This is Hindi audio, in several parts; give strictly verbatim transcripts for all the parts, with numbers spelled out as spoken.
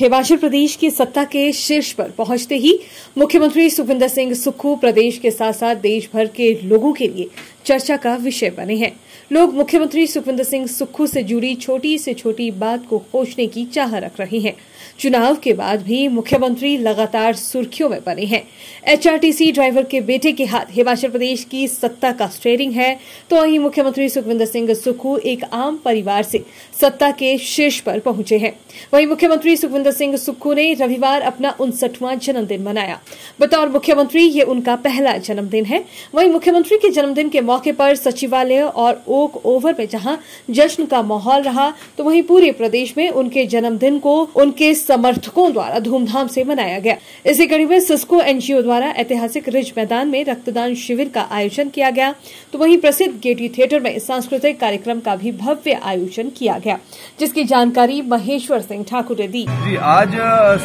हिमाचल प्रदेश की सत्ता के शीर्ष पर पहुंचते ही मुख्यमंत्री सुखविन्द्र सिंह सुक्खू प्रदेश के साथ साथ देश भर के लोगों के लिए चर्चा का विषय बने हैं। लोग मुख्यमंत्री सुखविन्द्र सिंह सुक्खू से जुड़ी छोटी से छोटी बात को खोजने की चाह रख रहे हैं। चुनाव के बाद भी मुख्यमंत्री लगातार सुर्खियों में बने हैं। एचआरटीसी ड्राइवर के बेटे के हाथ हिमाचल प्रदेश की सत्ता का स्टीयरिंग है, तो वहीं मुख्यमंत्री सुखविन्द्र सिंह सुक्खू एक आम परिवार से सत्ता के शीर्ष पर पहुंचे हैं। वहीं मुख्यमंत्री सुखविन्द्र सिंह सुक्खू ने रविवार अपना उनसठवां जन्मदिन मनाया। बतौर मुख्यमंत्री ये उनका पहला जन्मदिन है। वहीं मुख्यमंत्री के जन्मदिन के मौके पर सचिवालय और ओक ओवर में जहां जश्न का माहौल रहा, तो वहीं पूरे प्रदेश में उनके जन्मदिन को उनके समर्थकों द्वारा धूमधाम से मनाया गया। इसी कड़ी में सिस्को एनजीओ द्वारा ऐतिहासिक रिज मैदान में रक्तदान शिविर का आयोजन किया गया, तो वहीं प्रसिद्ध गेयटी थिएटर में सांस्कृतिक कार्यक्रम का भी भव्य आयोजन किया गया, जिसकी जानकारी महेश्वर सिंह ठाकुर ने दी। जी, आज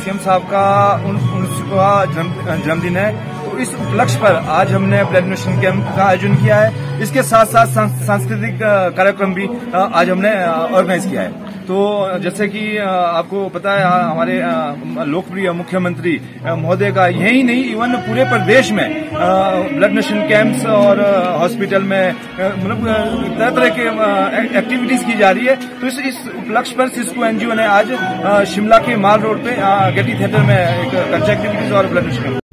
सीएम साहब का उनसठवां जन्मदिन है, तो इस उपलक्ष्य पर आज हमने ब्लड डोनेशन कैंप का आयोजन किया है। इसके साथ साथ सांस्कृतिक कार्यक्रम भी आज हमने ऑर्गेनाइज किया है। तो जैसे कि आपको पता है, हमारे लोकप्रिय मुख्यमंत्री महोदय का यही नहीं इवन पूरे प्रदेश में ब्लड डोनेशन कैंप्स और हॉस्पिटल में मतलब तरह तरह के एक्टिविटीज की जा रही है। तो इस इस उपलक्ष्य पर सिस्को एनजीओ ने आज शिमला के माल रोड पे गेयटी थिएटर में एक कल्चर एक्टिविटीज और ब्लड डोनेशन